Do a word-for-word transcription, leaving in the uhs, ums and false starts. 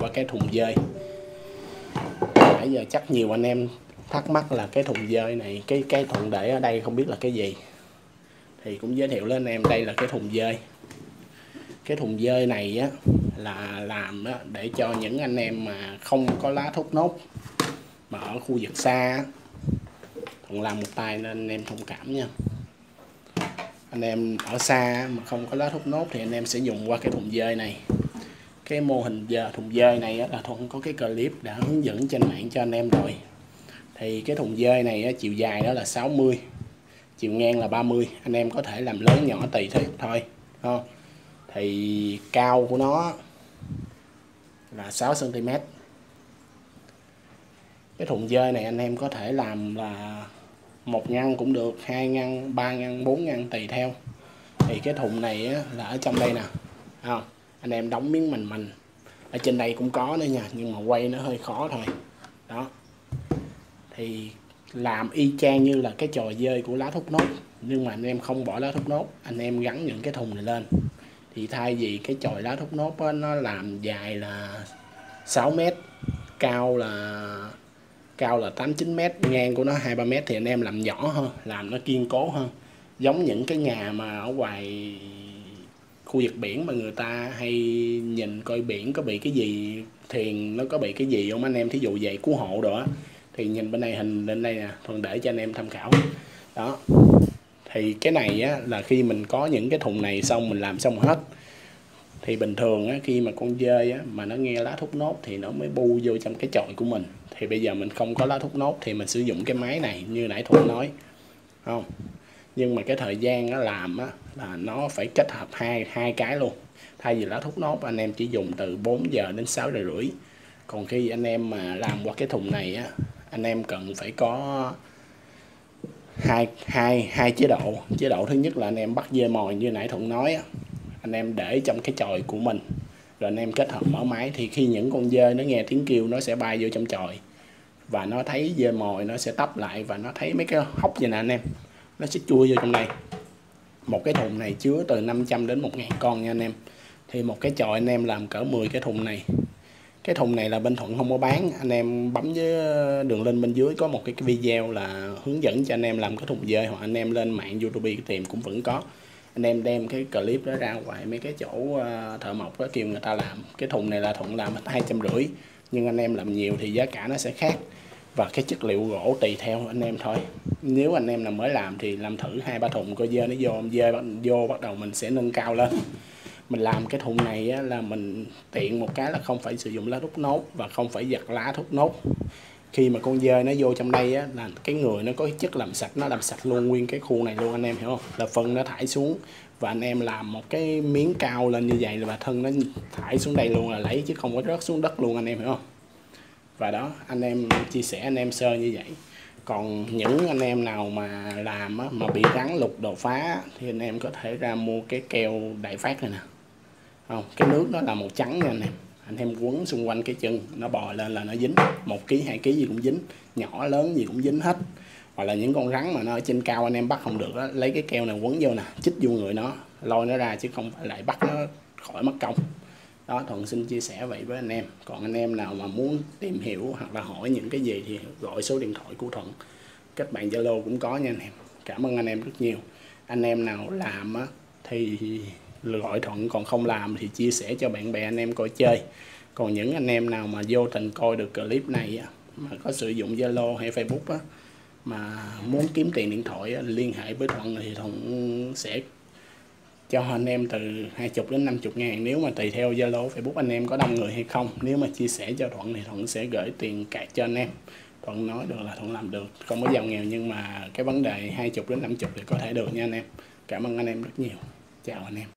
Qua cái thùng dơi, nãy giờ chắc nhiều anh em thắc mắc là cái thùng dơi này, cái cái Thuận để ở đây không biết là cái gì, thì cũng giới thiệu lên anh em đây là cái thùng dơi. Cái thùng dơi này á là làm á, để cho những anh em mà không có lá thốt nốt mà ở khu vực xa. Thuận làm một tay nên anh em thông cảm nha. Anh em ở xa mà không có lá thốt nốt thì anh em sẽ dùng qua cái thùng dơi này. Cái mô hình giờ thùng dơi này là Thuận có cái clip đã hướng dẫn trên mạng cho anh em rồi. Thì cái thùng dơi này chiều dài đó là sáu mươi, chiều ngang là ba mươi. Anh em có thể làm lớn nhỏ tùy thích thôi. Thì cao của nó là sáu xăng ti mét. Cái thùng dơi này anh em có thể làm là một ngăn cũng được, hai ngăn, ba ngăn, bốn ngăn tùy theo. Thì cái thùng này là ở trong đây nè, không? Anh em đóng miếng mành mành ở trên đây cũng có nữa nha, nhưng mà quay nó hơi khó thôi đó. Thì làm y chang như là cái trò dơi của lá thốt nốt, nhưng mà anh em không bỏ lá thốt nốt, anh em gắn những cái thùng này lên. Thì thay vì cái chòi lá thốt nốt đó, nó làm dài là sáu mét, cao là cao là tám chín mét, ngang của nó hai ba mét, thì anh em làm nhỏ hơn, làm nó kiên cố hơn, giống những cái nhà mà ở ngoài khu vực biển mà người ta hay nhìn coi biển có bị cái gì, thuyền nó có bị cái gì không anh em, thí dụ vậy, cứu hộ đồ á, thì nhìn bên này, hình lên đây nè, Thuận để cho anh em tham khảo đó. Thì cái này á, là khi mình có những cái thùng này xong, mình làm xong hết thì bình thường á, khi mà con dơi á, mà nó nghe lá thốt nốt thì nó mới bu vô trong cái chòi của mình. Thì bây giờ mình không có lá thốt nốt thì mình sử dụng cái máy này như nãy Thuận nói không. Nhưng mà cái thời gian nó làm á, là nó phải kết hợp hai hai cái luôn. Thay vì lá thốt nốt anh em chỉ dùng từ bốn giờ đến sáu giờ rưỡi. Còn khi anh em mà làm qua cái thùng này á, anh em cần phải có hai, hai, hai chế độ. Chế độ thứ nhất là anh em bắt dê mồi như nãy Thuận nói á, anh em để trong cái chòi của mình, rồi anh em kết hợp mở máy. Thì khi những con dơi nó nghe tiếng kêu, nó sẽ bay vô trong chòi, và nó thấy dê mồi nó sẽ tấp lại, và nó thấy mấy cái hốc vậy nè anh em, nó sẽ chui vô trong này. Một cái thùng này chứa từ năm trăm đến một ngàn con nha anh em. Thì một cái chòi anh em làm cỡ mười cái thùng này. Cái thùng này là bên Thuận không có bán, anh em bấm với đường link bên dưới có một cái video là hướng dẫn cho anh em làm cái thùng dơi, hoặc anh em lên mạng YouTube tìm cũng vẫn có. Anh em đem cái clip đó ra ngoài mấy cái chỗ thợ mộc đó kêu người ta làm. Cái thùng này là Thuận làm hai trăm rưỡi, nhưng anh em làm nhiều thì giá cả nó sẽ khác, và cái chất liệu gỗ tùy theo anh em thôi. Nếu anh em là mới làm thì làm thử hai ba thùng coi dơi nó vô, dơi vô bắt đầu mình sẽ nâng cao lên. Mình làm cái thùng này á, là mình tiện một cái là không phải sử dụng lá thốt nốt và không phải giặt lá thốt nốt. Khi mà con dơi nó vô trong đây á, là cái người nó có cái chất làm sạch, nó làm sạch luôn nguyên cái khu này luôn anh em hiểu không, là phân nó thải xuống. Và anh em làm một cái miếng cao lên như vậy là thân nó thải xuống đây luôn, là lấy chứ không có rớt xuống đất luôn anh em hiểu không. Và đó, anh em chia sẻ anh em sơ như vậy. Còn những anh em nào mà làm á, mà bị rắn lục đồ phá thì anh em có thể ra mua cái keo Đại Phát này nè. Không, cái nước đó là màu trắng nha anh em. Anh em quấn xung quanh cái chân, nó bò lên là nó dính, một ký, hai ký gì cũng dính, nhỏ lớn gì cũng dính hết. Hoặc là những con rắn mà nó ở trên cao anh em bắt không được á, lấy cái keo này quấn vô nè, chích vô người nó, lôi nó ra chứ không phải lại bắt nó khỏi mất công. Đó, Thuận xin chia sẻ vậy với anh em. Còn anh em nào mà muốn tìm hiểu hoặc là hỏi những cái gì thì gọi số điện thoại của Thuận, kết bạn Zalo cũng có nha anh em. Cảm ơn anh em rất nhiều. Anh em nào làm á, thì gọi Thuận, còn không làm thì chia sẻ cho bạn bè anh em coi chơi. Còn những anh em nào mà vô tình coi được clip này á, mà có sử dụng Zalo hay Facebook á, mà muốn kiếm tiền điện thoại á, liên hệ với Thuận thì Thuận sẽ cho anh em từ hai mươi đến năm mươi ngàn, nếu mà tùy theo Zalo Facebook anh em có đông người hay không. Nếu mà chia sẻ cho Thuận thì Thuận sẽ gửi tiền cạc cho anh em. Thuận nói được là Thuận làm được, không có giàu nghèo, nhưng mà cái vấn đề hai mươi đến năm mươi thì có thể được nha anh em. Cảm ơn anh em rất nhiều. Chào anh em.